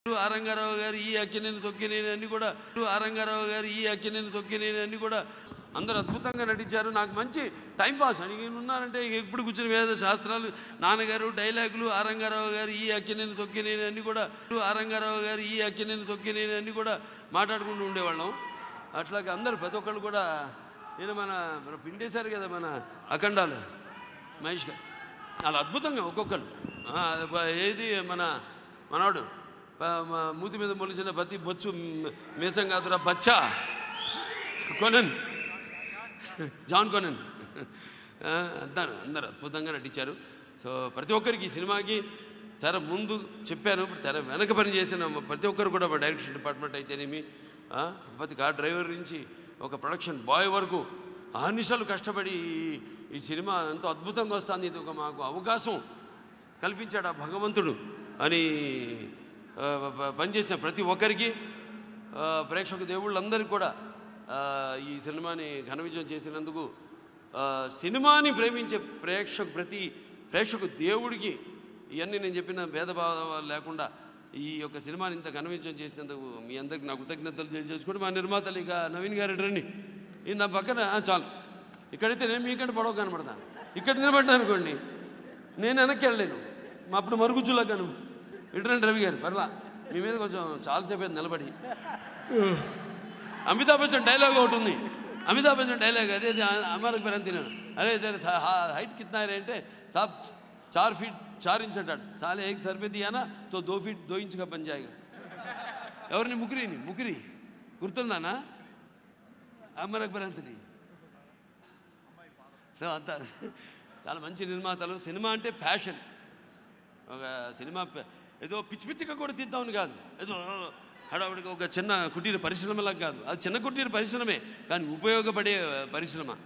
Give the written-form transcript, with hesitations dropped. आरंगाराव गार आरंगाराव गार अंदर अद्भुत नटिंचारू मंची टाइम पास अटे इप्पुडु कुर्चुनि वेद शास्त्रालु नानगारु डैलाग्लु आरंगाराव गार अक्किनेनि तोक्किनेनि आरंगाराव गार अक्किनेनि तोक्किनेनि माटाडुकुंटू उंडेवाళ్ళం अट्ला अंदर प्रति ओक्कళ్ళు कूडा नेनु मन मन पिंडेसारु कदा मन अखंडालु महेश गारु अला अद्भुतंगा ఒక్కొక్కళ్ళు ఏది मन मनोडु मूति मीद मोलिसिन प्रति बोच्चु मेसं कादुरा बच्चा कोनन् జాన్ కోనన్ అందరు అందరు అద్భుతంగా నటించారు। సో ప్రతి ఒక్కరికి ఈ సినిమాకి తెర ముందు చెప్పాను, ఇప్పుడు తెర వెనక పని చేసిన ప్రతి ఒక్కరు కూడా డైరెక్షన్ డిపార్ట్మెంట్ అయితేనేమి ప్రతి కార్ డ్రైవర్ నుంచి ఒక ప్రొడక్షన్ బాయ్ వరకు అహర్నిశలు కష్టపడి ఈ సినిమా ఎంతో అద్భుతంగా వస్తుంది, ఇది ఒక మాకు అవకాశం కల్పించాడు ఆ భగవంతుడు అని పనిచేసిన ప్రతి ఒక్కరికి ప్రేక్షక దేవుళ్ళందరికీ కూడా ఈ సినిమాని ఘన విజయం చేసినందుకు సినిమాని ప్రేమించే ప్రేక్షక ప్రతి ప్రేక్షకు దేవుడికి ఇవన్నీ నేను చెప్పిన భేదభావాలు లేకుండా ఈ యొక్క సినిమాని ఇంత ఘన విజయం చేసినందుకు మీ అందరికీ నా కృతజ్ఞతలు తెలియజేసుకుంటూ మా నిర్మాతలు ఇక నవీన్ గారు రండి, ఈ నా పక్కన చాలు, ఇక్కడైతే నేను మీకంటే పొడవు కనబడతా, ఇక్కడ నిలబడ్డాను అనుకోండి నేను వెనక్కి వెళ్ళలేను, మా అప్పుడు మరుగుజ్జులా కను ఇటరండి రవి గారు పర్లా మీ మీద కొంచెం చాలాసేపు నిలబడి అమితాబ్ బచ్చన్ డైలాగ్ ఒకటి ఉంది, అమితాబ్ బచ్చన్ డైలాగ్ అదే అమరకు పరంతిన అరే హైట్ కిतना రే అంటే సాబ్ 4 फीट 4 इंच అంటాడు, సాలే ఏక సర్ పే దియానా తో 2 फीट 2 इंच కా బన్ జాయేగా, ఎవర్ని ముకిరిని ముకిరి గుర్తుందానా అమరకు పరంతిని, సో అంత చాలా మంచి నిర్మాతలు। సినిమా అంటే ఫ్యాషన్, ఒక సినిమా ఏదో పిచ్చి పిచ్చిగా కూడా తీద్దామని కాదు, ఏదో హడావుడికి ఒక చిన్న కుటీర పరిశ్రమలా కాదు, అది చిన్న కుటీర పరిశ్రమే కానీ ఉపయోగపడే పరిశ్రమ।